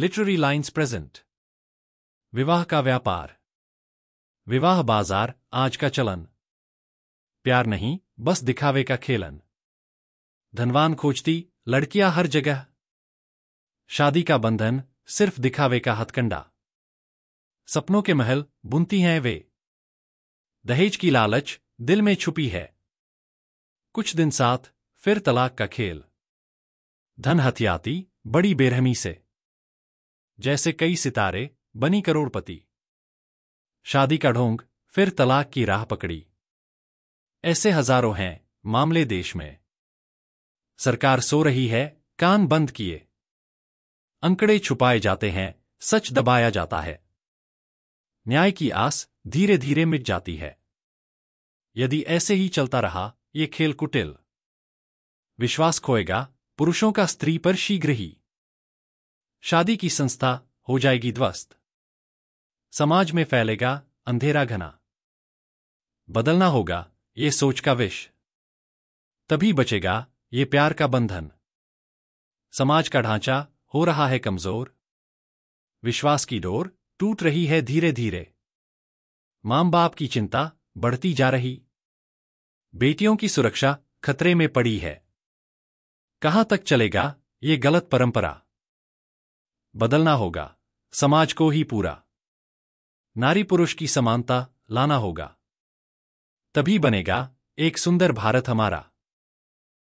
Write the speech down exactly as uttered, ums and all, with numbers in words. Literary lines present विवाह का व्यापार। विवाह बाजार आज का चलन। प्यार नहीं, बस दिखावे का खेलन। धनवान खोजती लड़कियां हर जगह। शादी का बंधन सिर्फ दिखावे का हथकंडा। सपनों के महल बुनती हैं वे। दहेज की लालच दिल में छुपी है। कुछ दिन साथ फिर तलाक का खेल। धन हथियाती बड़ी बेरहमी से। जैसे कई सितारे बनी करोड़पति। शादी का ढोंग फिर तलाक की राह पकड़ी। ऐसे हजारों हैं मामले देश में। सरकार सो रही है कान बंद किए। अंकड़े छुपाए जाते हैं, सच दबाया जाता है। न्याय की आस धीरे धीरे मिट जाती है। यदि ऐसे ही चलता रहा ये खेल कुटिल, विश्वास खोएगा पुरुषों का स्त्री पर शीघ्र ही। शादी की संस्था हो जाएगी ध्वस्त। समाज में फैलेगा अंधेरा घना। बदलना होगा ये सोच का विष, तभी बचेगा ये प्यार का बंधन। समाज का ढांचा हो रहा है कमजोर। विश्वास की डोर टूट रही है धीरे धीरे। मां बाप की चिंता बढ़ती जा रही। बेटियों की सुरक्षा खतरे में पड़ी है। कहां तक चलेगा ये गलत परंपरा? बदलना होगा समाज को ही पूरा। नारी पुरुष की समानता लाना होगा, तभी बनेगा एक सुंदर भारत हमारा।